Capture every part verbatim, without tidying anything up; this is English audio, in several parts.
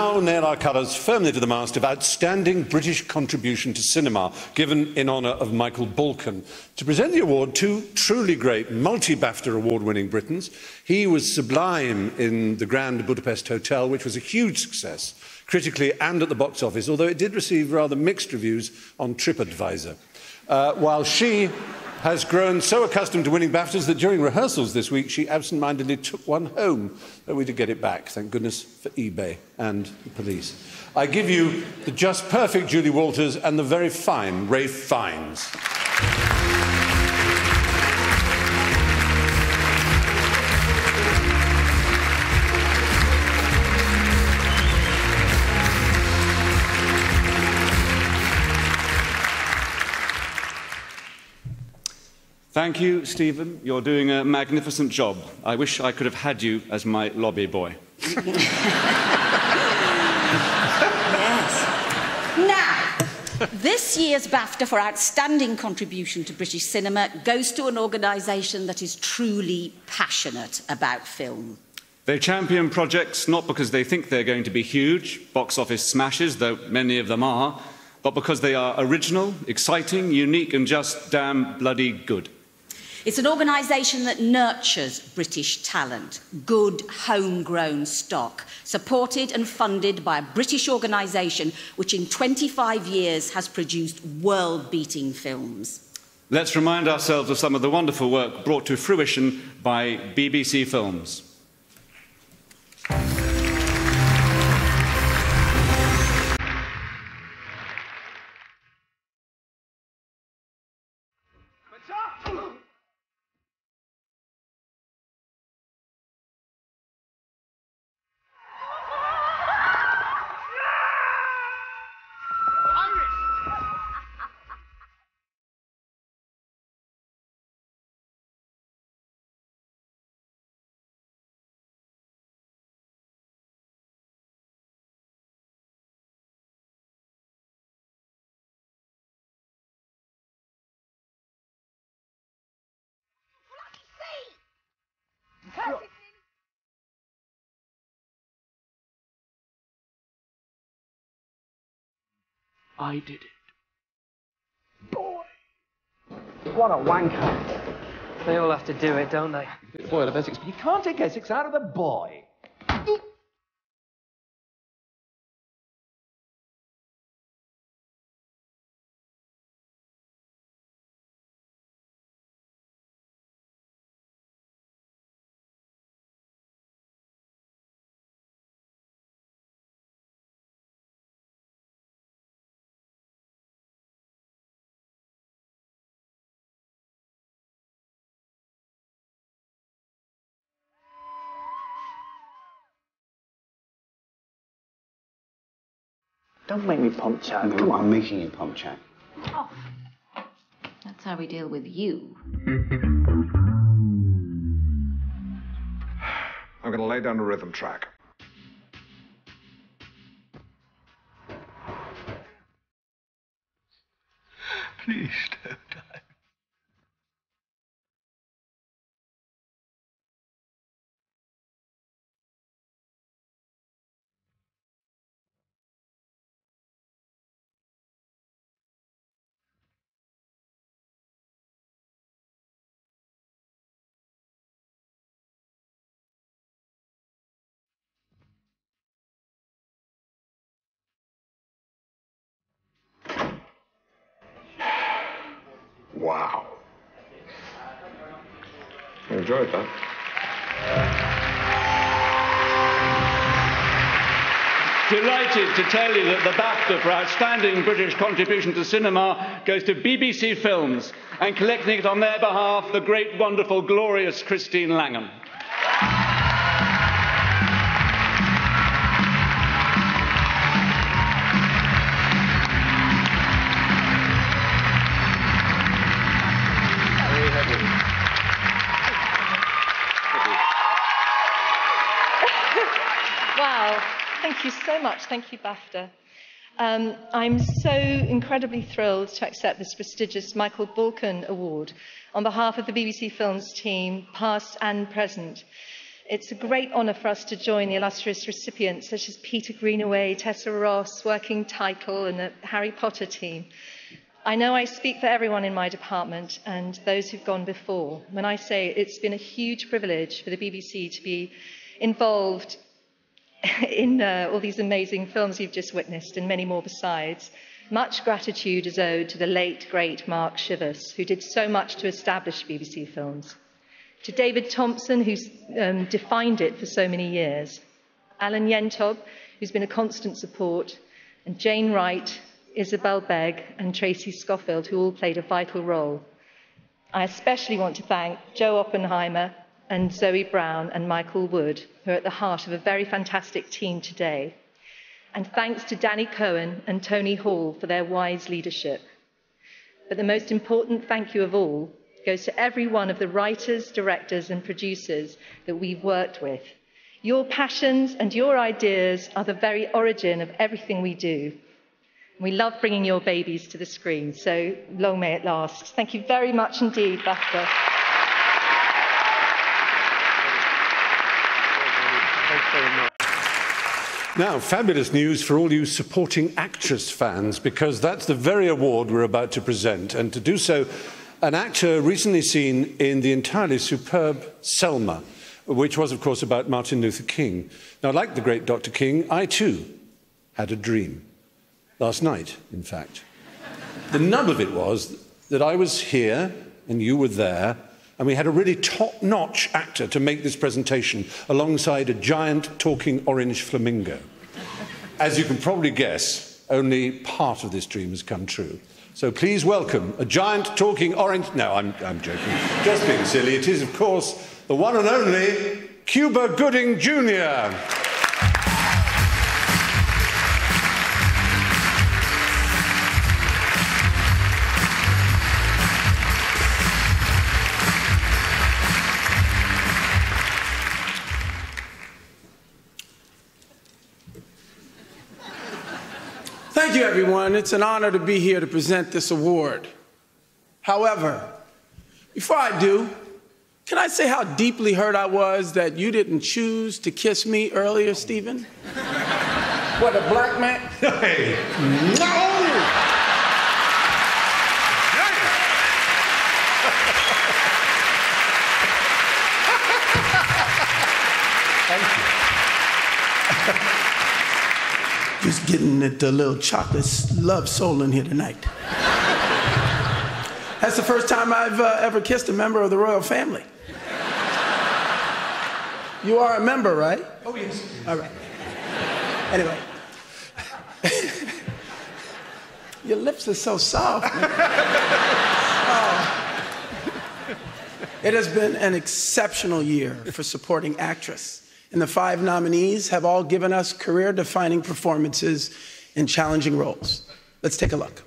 Now nail our colours firmly to the mast of outstanding British contribution to cinema, given in honour of Michael Balcon. To present the award to truly great multi-BAFTA award-winning Britons, he was sublime in the Grand Budapest Hotel, which was a huge success, critically and at the box office, although it did receive rather mixed reviews on TripAdvisor. Uh, while she has grown so accustomed to winning BAFTAs that during rehearsals this week she absent-mindedly took one home, though we did get it back, thank goodness for eBay and the police. I give you the just perfect Julie Walters and the very fine Ralph Fiennes. Thank you, Stephen. You're doing a magnificent job. I wish I could have had you as my lobby boy. Yes. Now, this year's BAFTA for Outstanding Contribution to British Cinema goes to an organisation that is truly passionate about film. They champion projects not because they think they're going to be huge, box office smashes, though many of them are, but because they are original, exciting, unique and just damn bloody good. It's an organisation that nurtures British talent, good homegrown stock, supported and funded by a British organisation which in twenty-five years has produced world-beating films. Let's remind ourselves of some of the wonderful work brought to fruition by B B C Films. I did it. Boy! What a wanker. They all have to do it, don't they? Boy of Essex, but you can't take Essex out of the boy. Don't make me pump chat. No, come on, I'm making you pump chat. Oh. That's how we deal with you. I'm gonna lay down a rhythm track. Please don't die. Wow. I enjoyed that. Delighted to tell you that the BAFTA for Outstanding British Contribution to Cinema goes to B B C Films, and collecting it on their behalf, the great, wonderful, glorious Christine Langham. Thank you so much. Thank you, BAFTA. Um, I'm so incredibly thrilled to accept this prestigious Michael Balcon Award on behalf of the B B C Films team, past and present. It's a great honour for us to join the illustrious recipients such as Peter Greenaway, Tessa Ross, Working Title and the Harry Potter team. I know I speak for everyone in my department and those who've gone before when I say it's been a huge privilege for the B B C to be involved in uh, all these amazing films you've just witnessed and many more besides. Much gratitude is owed to the late, great Mark Shivas, who did so much to establish B B C Films. To David Thompson, who's um, defined it for so many years, Alan Yentob, who's been a constant support, and Jane Wright, Isabel Begg, and Tracy Scofield, who all played a vital role. I especially want to thank Joe Oppenheimer and Zoe Brown and Michael Wood, who are at the heart of a very fantastic team today. And thanks to Danny Cohen and Tony Hall for their wise leadership. But the most important thank you of all goes to every one of the writers, directors and producers that we've worked with. Your passions and your ideas are the very origin of everything we do. We love bringing your babies to the screen, so long may it last. Thank you very much indeed, Bafta. Thanks very much. Now, fabulous news for all you supporting actress fans, because that's the very award we're about to present, and to do so, an actor recently seen in the entirely superb Selma, which was, of course, about Martin Luther King. Now, like the great Doctor King, I, too, had a dream. Last night, in fact. The nub of it was that I was here and you were there, and we had a really top-notch actor to make this presentation alongside a giant talking orange flamingo. As you can probably guess, only part of this dream has come true. So please welcome a giant talking orange... No, I'm, I'm joking. Just being silly. It is, of course, the one and only Cuba Gooding Junior Thank you, everyone. It's an honor to be here to present this award. However, before I do, can I say how deeply hurt I was that you didn't choose to kiss me earlier, Stephen? What, a black man? Hey. No! Thank you. Just getting at the little chocolate love soul in here tonight. That's the first time I've uh, ever kissed a member of the royal family. You are a member, right? Oh, yes. All right. Anyway. Your lips are so soft. uh, it has been an exceptional year for supporting actress. And the five nominees have all given us career-defining performances in challenging roles. Let's take a look.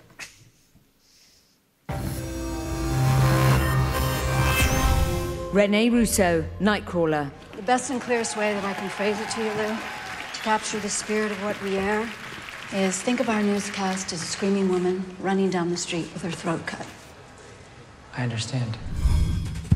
Rene Russo, Nightcrawler. The best and clearest way that I can phrase it to you, Lou, to capture the spirit of what we are, is think of our newscast as a screaming woman running down the street with her throat cut. I understand.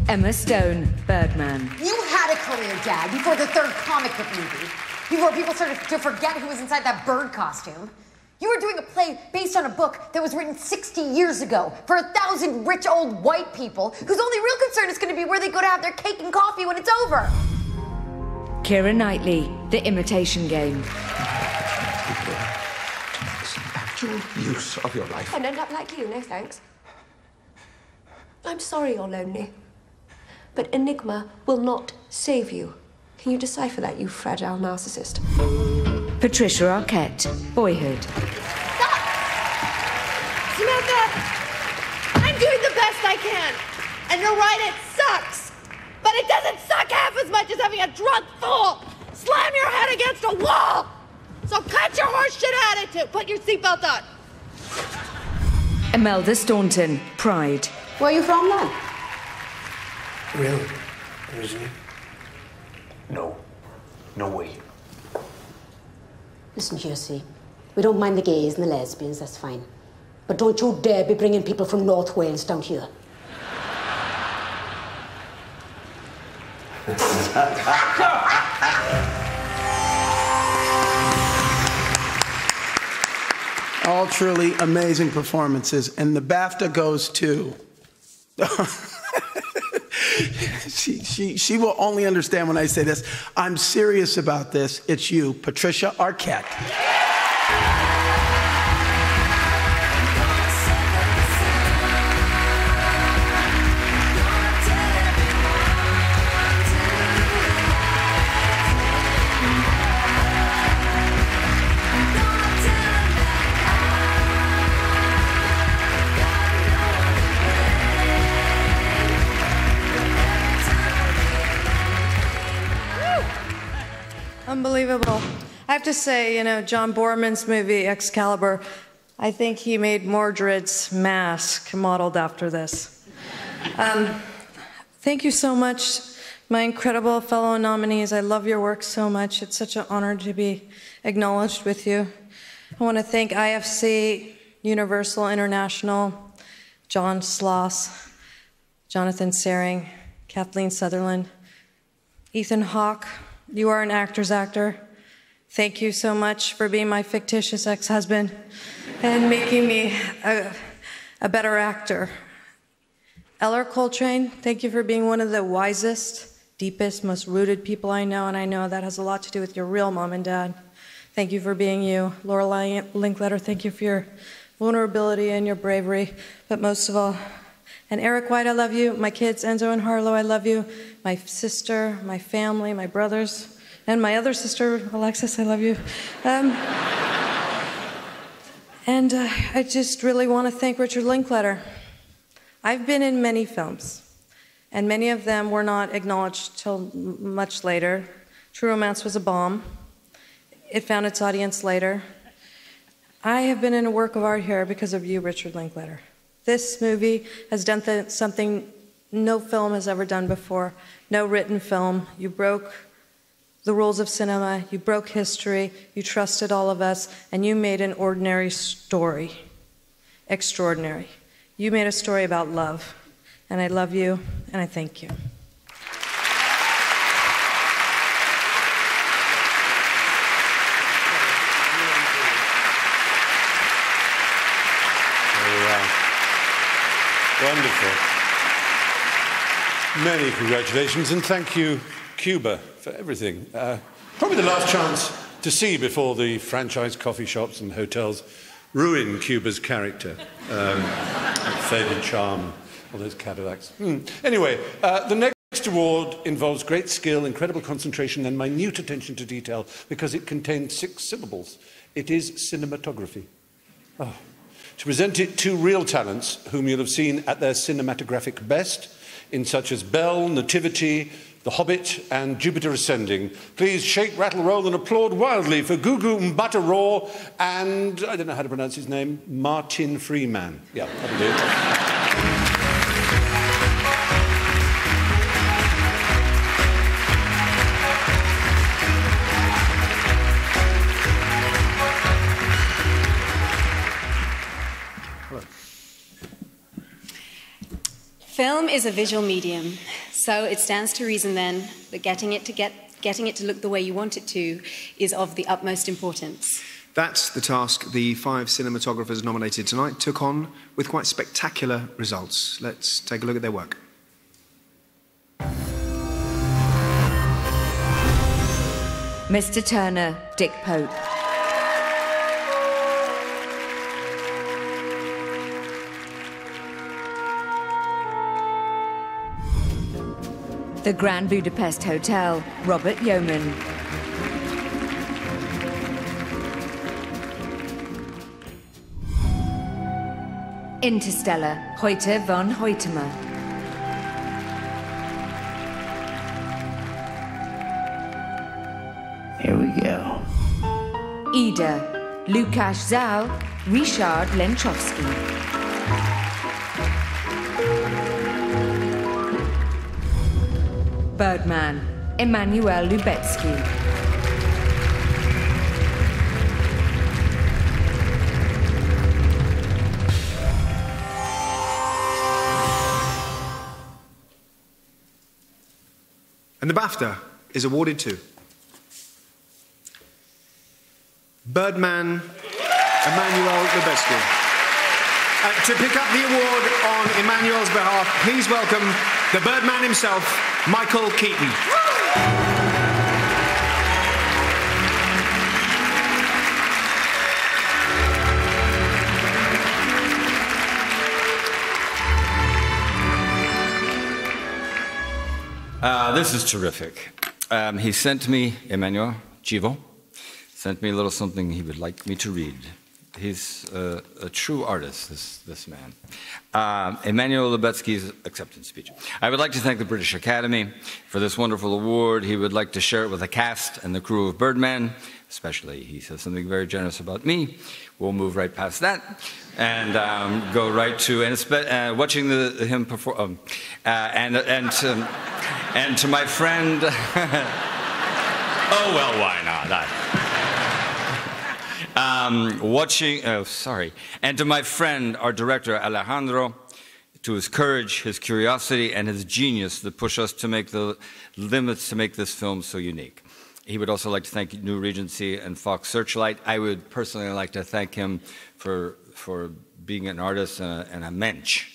Emma Stone, Birdman. You had a career, Dad, before the third comic book movie, before people started to forget who was inside that bird costume. You were doing a play based on a book that was written sixty years ago for a thousand rich old white people whose only real concern is going to be where they go to have their cake and coffee when it's over. Keira Knightley, The Imitation Game. It's an actual use of your life. And end up like you, no thanks. I'm sorry you're lonely. But Enigma will not save you. Can you decipher that, you fragile narcissist? Patricia Arquette, Boyhood. Stop! Samantha, I'm doing the best I can. And you're right, it sucks. But it doesn't suck half as much as having a drunk fool slam your head against a wall. So cut your horseshit attitude. Put your seatbelt on. Imelda Staunton, Pride. Where are you from, then? Really? Originally? No. No way. Listen, Josie. We don't mind the gays and the lesbians, that's fine. But don't you dare be bringing people from North Wales down here. All truly amazing performances. And the BAFTA goes to... she, she, she will only understand when I say this. I'm serious about this. It's you, Patricia Arquette. Yeah! Unbelievable. I have to say, you know, John Borman's movie, Excalibur, I think he made Mordred's mask modeled after this. Um, thank you so much, my incredible fellow nominees. I love your work so much. It's such an honor to be acknowledged with you. I want to thank I F C, Universal International, John Sloss, Jonathan Sehring, Kathleen Sutherland, Ethan Hawke. You are an actor's actor. Thank you so much for being my fictitious ex-husband and making me a, a better actor. Ellar Coltrane, thank you for being one of the wisest, deepest, most rooted people I know, and I know that has a lot to do with your real mom and dad. Thank you for being you. Lorelei Linklater, thank you for your vulnerability and your bravery, but most of all, and Eric White, I love you. My kids, Enzo and Harlow, I love you. My sister, my family, my brothers, and my other sister, Alexis, I love you. Um, and uh, I just really want to thank Richard Linklater. I've been in many films, and many of them were not acknowledged till much later. True Romance was a bomb. It found its audience later. I have been in a work of art here because of you, Richard Linklater. This movie has done th something no film has ever done before, no written film. You broke the rules of cinema, you broke history, you trusted all of us, and you made an ordinary story extraordinary. You made a story about love, and I love you, and I thank you. Wonderful. Many congratulations, and thank you, Cuba, for everything. Uh, probably the last chance to see before the franchise coffee shops and hotels ruin Cuba's character, um, faded charm, all those Cadillacs. Mm. Anyway, uh, the next award involves great skill, incredible concentration, and minute attention to detail because it contains six syllables. It is cinematography. Oh. To present it to real talents whom you'll have seen at their cinematographic best in such as Belle, Nativity, The Hobbit and Jupiter Ascending. Please shake, rattle, roll and applaud wildly for Gugu Mbatha-Raw and, I don't know how to pronounce his name, Martin Freeman. Yeah, that'll do it. Film is a visual medium, so it stands to reason then that getting it to get getting it to look the way you want it to is of the utmost importance. That's the task the five cinematographers nominated tonight took on with quite spectacular results. Let's take a look at their work. Mister Turner, Dick Pope. The Grand Budapest Hotel, Robert Yeoman. Interstellar, Heute von Hoytema. Here we go. Ida, Lukasz Zal, Richard Lenchowski. Birdman, Emmanuel Lubezki. And the BAFTA is awarded to Birdman. Emmanuel Lubezki. Uh, to pick up the award on Emmanuel's behalf, please welcome the Birdman himself, Michael Keaton. Uh, this is terrific. Um, he sent me, Emmanuel, Chivo, sent me a little something he would like me to read. He's uh, a true artist, this, this man. Um, Emmanuel Lubezki's acceptance speech. I would like to thank the British Academy for this wonderful award. He would like to share it with the cast and the crew of Birdman, especially he says something very generous about me. We'll move right past that and um, go right to and uh, watching the, him perform. Um, uh, and, and, to, and to my friend... oh, well, why not? I, Um, watching, oh, sorry, and to my friend, our director, Alejandro, to his courage, his curiosity, and his genius that push us to make the limits to make this film so unique. He would also like to thank New Regency and Fox Searchlight. I would personally like to thank him for, for being an artist and a, and a mensch,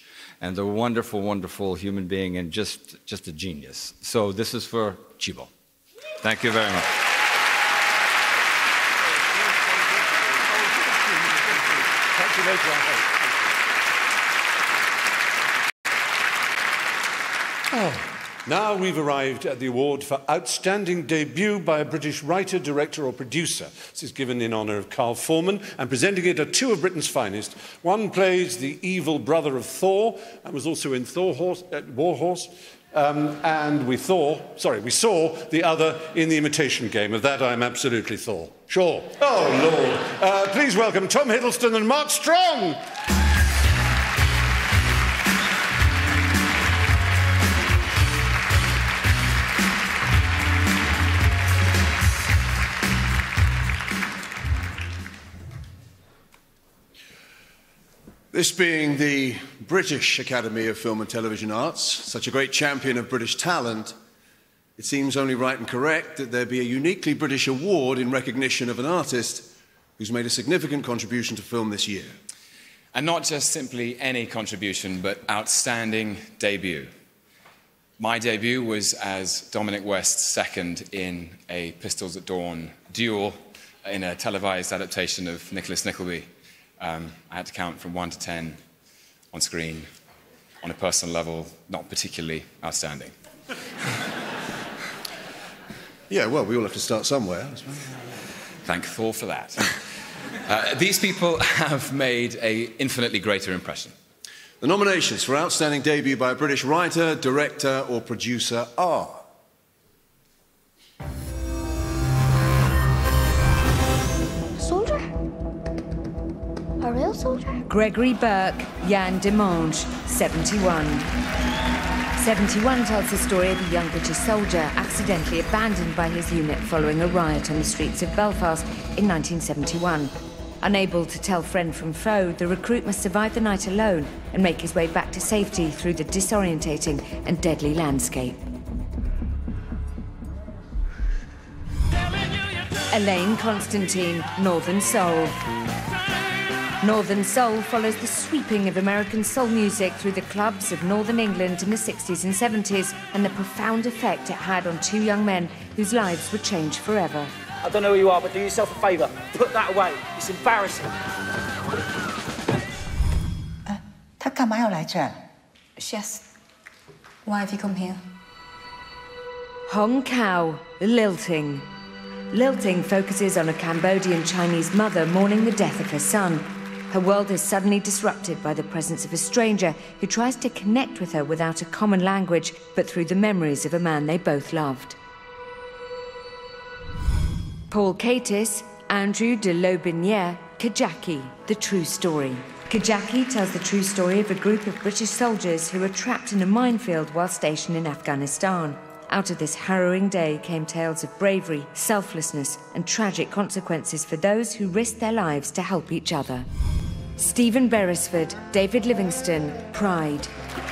and a wonderful, wonderful human being, and just, just a genius. So this is for Chivo. Thank you very much. Oh. Now we've arrived at the award for Outstanding Debut by a British Writer, Director or Producer. This is given in honour of Carl Foreman, and presenting it are two of Britain's finest. One plays the evil brother of Thor, and was also in Thor Horse, uh, War Horse, um, and we, Thor, sorry, we saw the other in The Imitation Game. Of that I am absolutely Thor. Sure. Oh, Lord. Uh, please welcome Tom Hiddleston and Mark Strong. This being the British Academy of Film and Television Arts, such a great champion of British talent, it seems only right and correct that there be a uniquely British award in recognition of an artist who's made a significant contribution to film this year. And not just simply any contribution, but outstanding debut. My debut was as Dominic West's second in a Pistols at Dawn duel in a televised adaptation of Nicholas Nickleby. Um, I had to count from one to ten on screen. On a personal level, not particularly outstanding. Yeah, well, we all have to start somewhere. Thank Thor for that. uh, these people have made an infinitely greater impression. The nominations for Outstanding Debut by a British Writer, Director or Producer are... Soldier? A real soldier? Gregory Burke, Jan Demange, seventy-one. seventy-one tells the story of a young British soldier accidentally abandoned by his unit following a riot on the streets of Belfast in nineteen seventy-one. Unable to tell friend from foe, the recruit must survive the night alone and make his way back to safety through the disorientating and deadly landscape. Elaine Constantine, Northern Soul. Northern Soul follows the sweeping of American soul music through the clubs of Northern England in the sixties and seventies and the profound effect it had on two young men whose lives were changed forever. I don't know who you are, but do yourself a favour. Put that away. It's embarrassing. Uh, yes. Why have you come here? Hong Kao, Lilting. Lilting focuses on a Cambodian Chinese mother mourning the death of her son. Her world is suddenly disrupted by the presence of a stranger who tries to connect with her without a common language, but through the memories of a man they both loved. Paul Cates, Andrew de Lotbiniere, Kajaki, The True Story. Kajaki tells the true story of a group of British soldiers who were trapped in a minefield while stationed in Afghanistan. Out of this harrowing day came tales of bravery, selflessness, and tragic consequences for those who risked their lives to help each other. Stephen Beresford, David Livingstone, Pride.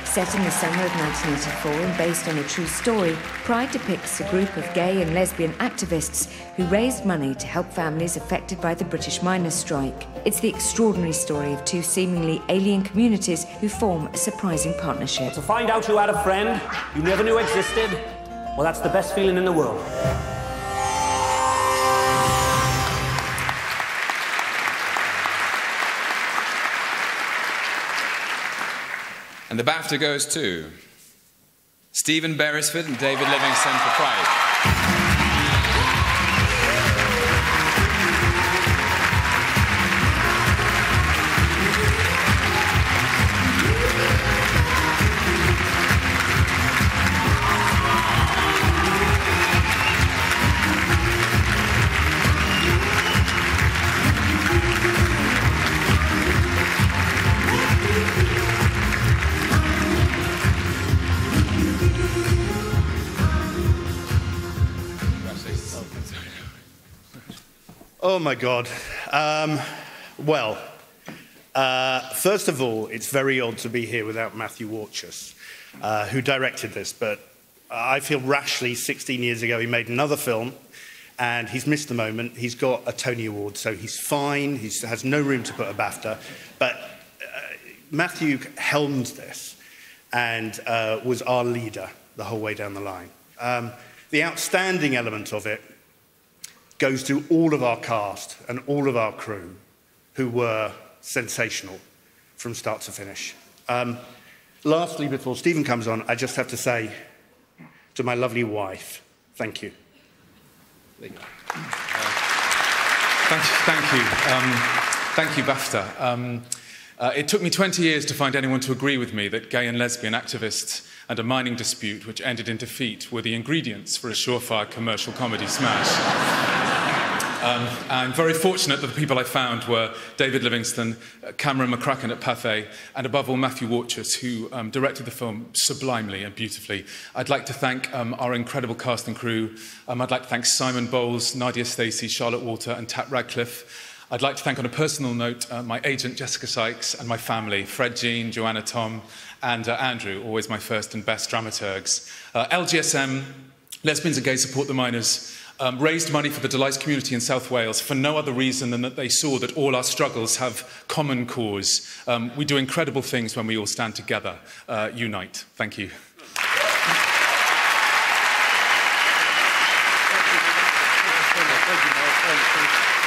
Set in the summer of nineteen eighty-four and based on a true story, Pride depicts a group of gay and lesbian activists who raised money to help families affected by the British miners' strike. It's the extraordinary story of two seemingly alien communities who form a surprising partnership. To find out you had a friend you never knew existed, well, that's the best feeling in the world. And the BAFTA goes to Stephen Beresford and David Livingstone for Pride. Oh my God. Um, well, uh, first of all, it's very odd to be here without Matthew Warchus, uh, who directed this, but I feel rashly sixteen years ago he made another film and he's missed the moment. He's got a Tony Award, so he's fine. He has no room to put a BAFTA. But uh, Matthew helmed this and uh, was our leader the whole way down the line. Um, the outstanding element of it goes to all of our cast and all of our crew, who were sensational from start to finish. Um, lastly, before Stephen comes on, I just have to say to my lovely wife, thank you. Thank you. Uh, thank you. Thank you, um, thank you BAFTA. Um, uh, it took me twenty years to find anyone to agree with me that gay and lesbian activists and a mining dispute which ended in defeat were the ingredients for a surefire commercial comedy smash. Um, I'm very fortunate that the people I found were David Livingstone, Cameron McCracken at Pathé, and above all Matthew Warchus, who um, directed the film sublimely and beautifully. I'd like to thank um, our incredible cast and crew. Um, I'd like to thank Simon Bowles, Nadia Stacey, Charlotte Walter, and Tat Radcliffe. I'd like to thank, on a personal note, uh, my agent Jessica Sykes and my family, Fred, Jean, Joanna, Tom, and uh, Andrew, always my first and best dramaturgs. Uh, L G S M, Lesbians and Gays Support the Miners, um, raised money for the Delights community in South Wales for no other reason than that they saw that all our struggles have common cause. Um, we do incredible things when we all stand together. Uh, unite. Thank you. Thank you.